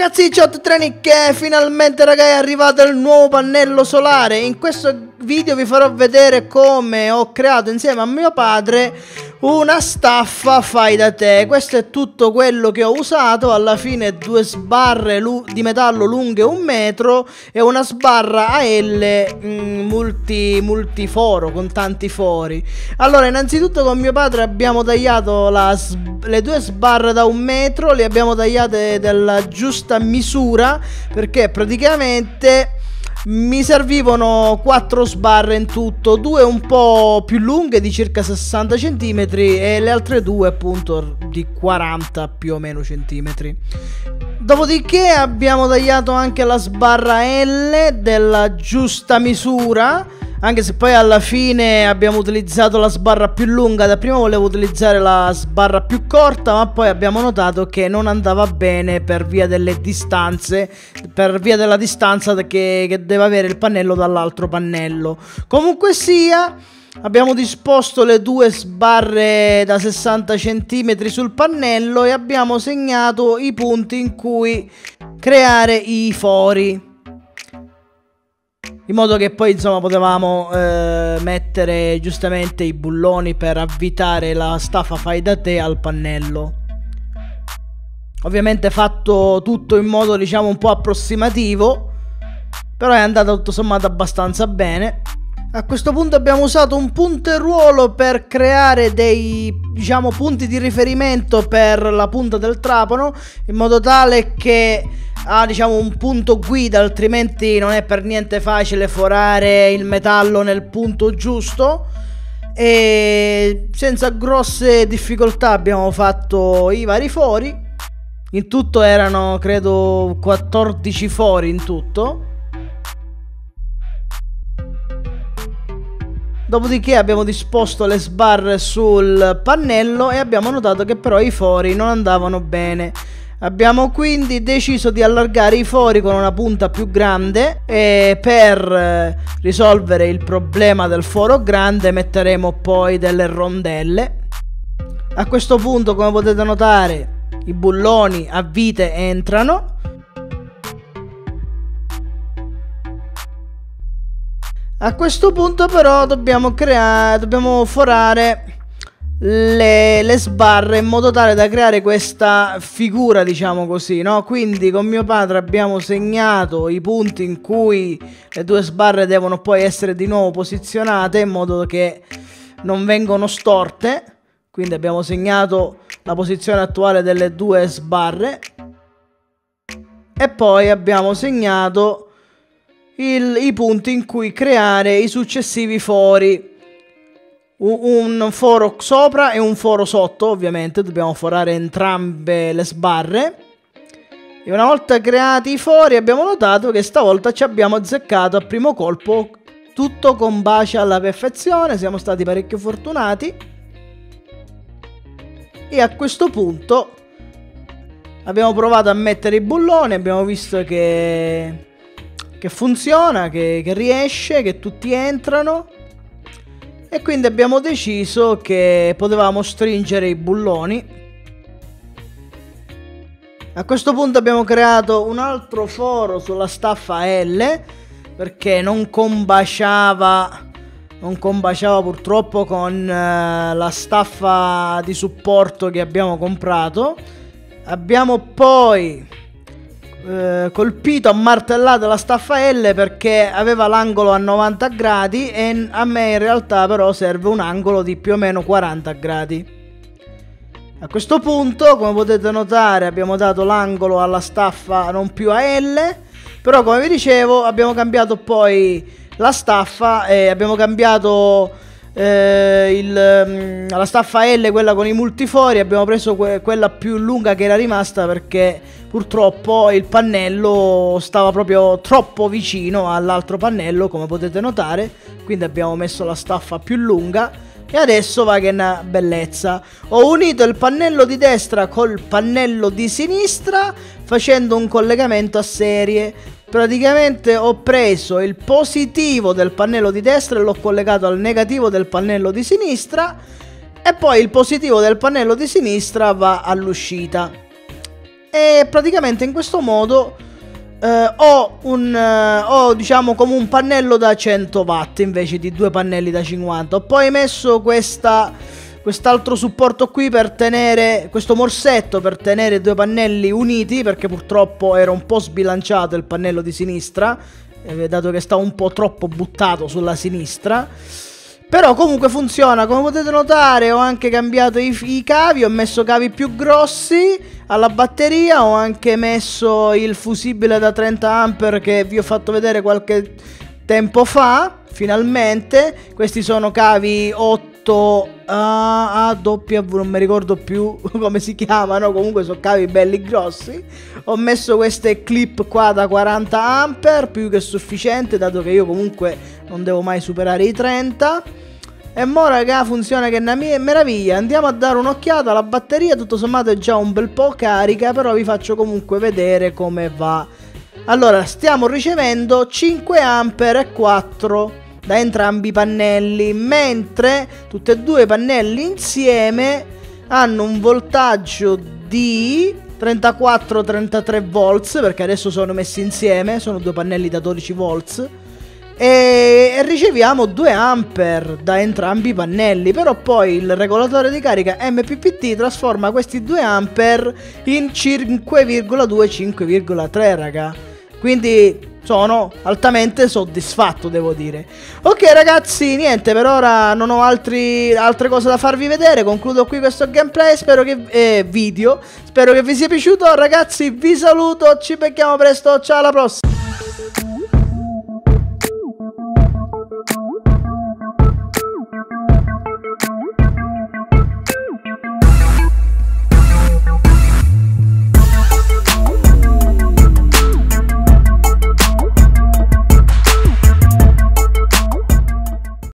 ragazzi, ciao a tutti e finalmente ragazzi è arrivato il nuovo pannello solare. In questo video vi farò vedere come ho creato insieme a mio padre una staffa fai da te. Questo è tutto quello che ho usato, alla fine due sbarre di metallo lunghe 1 metro e una sbarra a L multiforo con tanti fori. Allora innanzitutto con mio padre abbiamo tagliato le due sbarre da 1 metro, le abbiamo tagliate della giusta misura perché praticamente mi servivano 4 sbarre in tutto, 2 un po' più lunghe di circa 60 cm e le altre 2 appunto di 40 più o meno centimetri. Dopodiché abbiamo tagliato anche la sbarra L della giusta misura, anche se poi alla fine abbiamo utilizzato la sbarra più lunga. Da prima volevo utilizzare la sbarra più corta, ma poi abbiamo notato che non andava bene per via delle distanze, per via della distanza che deve avere il pannello dall'altro pannello. Comunque sia, abbiamo disposto le due sbarre da 60 cm sul pannello e abbiamo segnato i punti in cui creare i fori, in modo che poi insomma potevamo mettere giustamente i bulloni per avvitare la staffa fai da te al pannello. Ovviamente fatto tutto in modo diciamo un po' approssimativo, però è andato tutto sommato abbastanza bene. A questo punto abbiamo usato un punteruolo per creare dei diciamo punti di riferimento per la punta del trapano, in modo tale che ha diciamo un punto guida, altrimenti non è per niente facile forare il metallo nel punto giusto. E senza grosse difficoltà abbiamo fatto i vari fori, in tutto erano credo 14 fori in tutto. Dopodiché abbiamo disposto le sbarre sul pannello e abbiamo notato che però i fori non andavano bene. Abbiamo quindi deciso di allargare i fori con una punta più grande e per risolvere il problema del foro grande metteremo poi delle rondelle. A questo punto, come potete notare, i bulloni a vite entrano. A questo punto però dobbiamo forare le sbarre in modo tale da creare questa figura, diciamo così, no? Quindi con mio padre abbiamo segnato i punti in cui le due sbarre devono poi essere di nuovo posizionate in modo che non vengono storte. Quindi abbiamo segnato la posizione attuale delle due sbarre e poi abbiamo segnato i punti in cui creare i successivi fori, un foro sopra e un foro sotto. Ovviamente dobbiamo forare entrambe le sbarre e una volta creati i fori abbiamo notato che stavolta ci abbiamo azzeccato a primo colpo, tutto combacia alla perfezione, siamo stati parecchio fortunati. E a questo punto abbiamo provato a mettere i bulloni, abbiamo visto che funziona, che riesce, che tutti entrano, e quindi abbiamo deciso che potevamo stringere i bulloni. A questo punto abbiamo creato un altro foro sulla staffa L perché non combaciava purtroppo con la staffa di supporto che abbiamo comprato. Abbiamo poi colpito a martellata la staffa L perché aveva l'angolo a 90 gradi e a me in realtà però serve un angolo di più o meno 40 gradi. A questo punto, come potete notare, abbiamo dato l'angolo alla staffa non più a L, però come vi dicevo abbiamo cambiato poi la staffa e abbiamo cambiato la staffa L, quella con i multifori, abbiamo preso quella più lunga che era rimasta perché purtroppo il pannello stava proprio troppo vicino all'altro pannello, come potete notare. Quindi abbiamo messo la staffa più lunga e adesso va che è una bellezza. Ho unito il pannello di destra col pannello di sinistra facendo un collegamento a serie. Praticamente ho preso il positivo del pannello di destra e l'ho collegato al negativo del pannello di sinistra e poi il positivo del pannello di sinistra va all'uscita. e praticamente in questo modo ho diciamo come un pannello da 100 watt invece di due pannelli da 50. Ho poi messo quest'altro supporto qui per tenere questo morsetto, per tenere due pannelli uniti, perché purtroppo era un po' sbilanciato il pannello di sinistra, dato che sta un po' troppo buttato sulla sinistra. Però comunque funziona, come potete notare ho anche cambiato i cavi, ho messo cavi più grossi alla batteria, ho anche messo il fusibile da 30A che vi ho fatto vedere qualche tempo fa, finalmente. Questi sono cavi 8AW, non mi ricordo più come si chiamano, comunque sono cavi belli grossi. Ho messo queste clip qua da 40A, più che sufficiente, dato che io comunque non devo mai superare i 30. E mo raga, funziona che è una meraviglia. Andiamo a dare un'occhiata alla batteria, tutto sommato è già un bel po' carica, però vi faccio comunque vedere come va. Allora, stiamo ricevendo 5A e 4 da entrambi i pannelli, mentre tutti e due i pannelli insieme hanno un voltaggio di 34-33 volts, perché adesso sono messi insieme, sono due pannelli da 12 volts. E riceviamo 2A da entrambi i pannelli, però poi il regolatore di carica MPPT trasforma questi 2A in 5,2-5,3 raga, quindi sono altamente soddisfatto, devo dire. Ok ragazzi, niente, per ora non ho altre cose da farvi vedere, concludo qui questo gameplay, video, spero che vi sia piaciuto ragazzi, vi saluto, ci becchiamo presto, ciao, alla prossima.